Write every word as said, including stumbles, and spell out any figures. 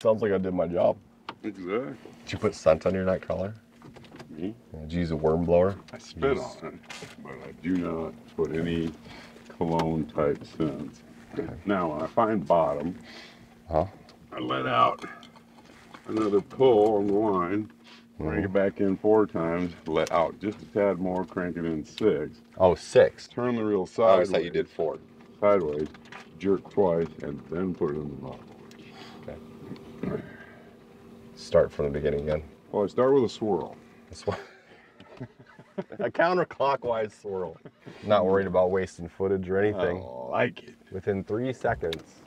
Sounds like I did my job. Exactly. Did you put scent on your night crawler? Me? Did you use a worm blower? I spit use... on it, but I do not put any cologne type scents. Okay. Now, when I find bottom, huh? I let out another pull on the line, crank mm-hmm. it back in four times, let out just a tad more, crank it in six. Oh, six. Turn the reel sideways. I thought you did four. Sideways, jerk twice, and then put it in the bottom. Okay. Start from the beginning again. Well, I start with a swirl. A, swir a counterclockwise swirl. Not worried about wasting footage or anything. I like it. Within three seconds.